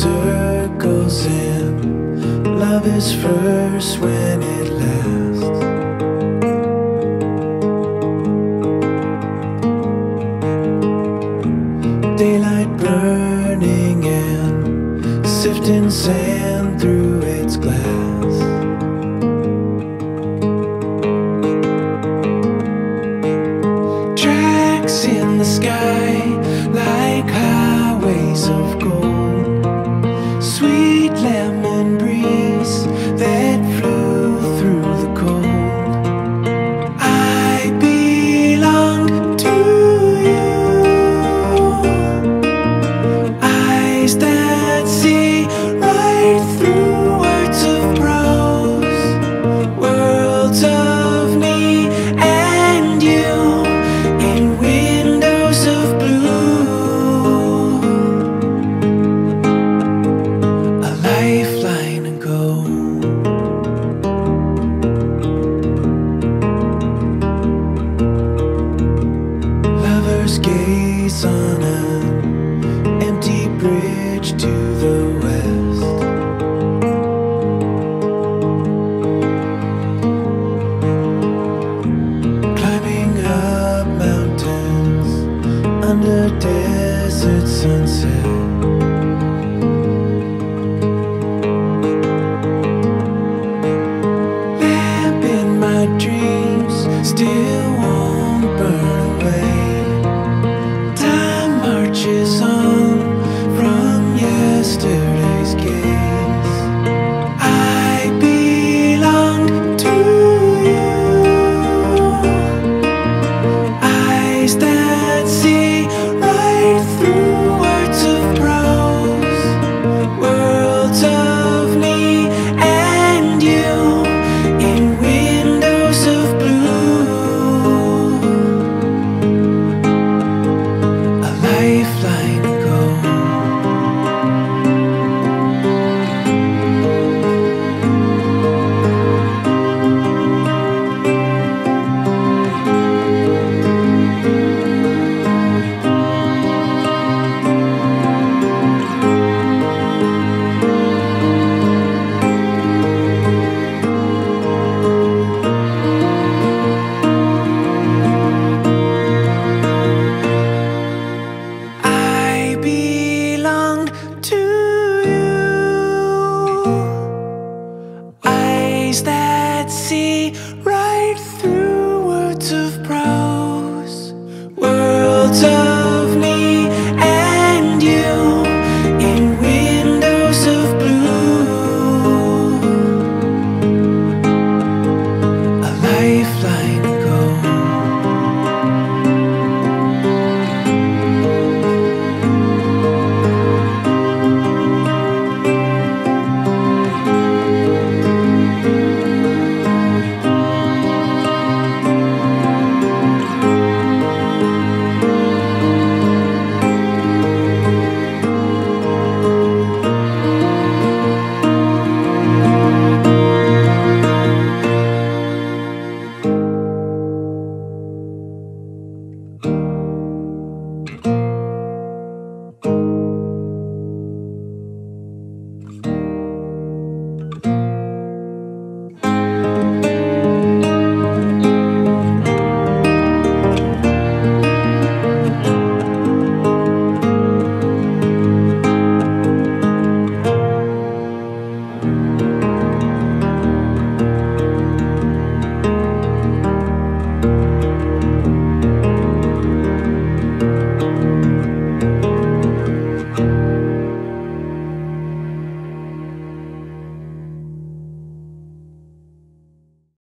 circles in. Love is first when it lasts. Daylight burning and sifting sand through its glass. Tracks in the sky like highways of gold. Sweet lemon breeze that flew through the cold. I belong to you. Eyes that see right through words of prose. Worlds of me and you in windows of blue. A lifeline ago. Lovers gaze on an empty bridge to the